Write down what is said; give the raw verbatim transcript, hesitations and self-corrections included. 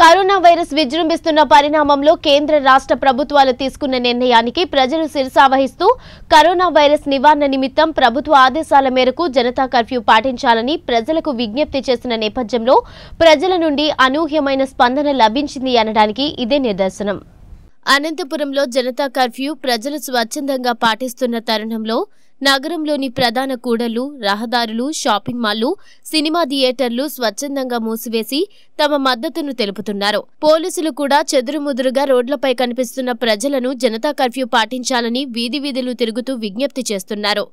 Corona virus vijrumbistuna parinamamlo, Kendra Rasta Prabhutvalu teeskunna nirnayaniki, Prajalu sirsaavahistu, Corona virus nivarana nimittam, Prabhutva adeshala meraku, Janata curfew paatinchalani, Prajalaku vignapti chesina nepatyamlo, Prajala nundi anuhyamaina spandana labhinchindi anadaniki, ide nidarsanam. అనంతపురంలో Janata curfew ప్రజలు స్వచ్ఛందంగా పాటిస్తున్న తరుణంలో నగరంలోని ప్రధాన కూడళ్లు, రహదారులు, shopping మాల్లు, cinema థియేటర్లు స్వచ్ఛందంగా మూసివేసి తమ మద్దతును తెలుపుతున్నారు. పోలీసులు కూడా చెదురుముదురుగా రోడ్లపై కనిపిస్తున్న ప్రజలను జనతా కర్ఫ్యూ పాటించాలని వీధి వీధులు తిరుగుతూ విజ్ఞప్తి చేస్తున్నారు.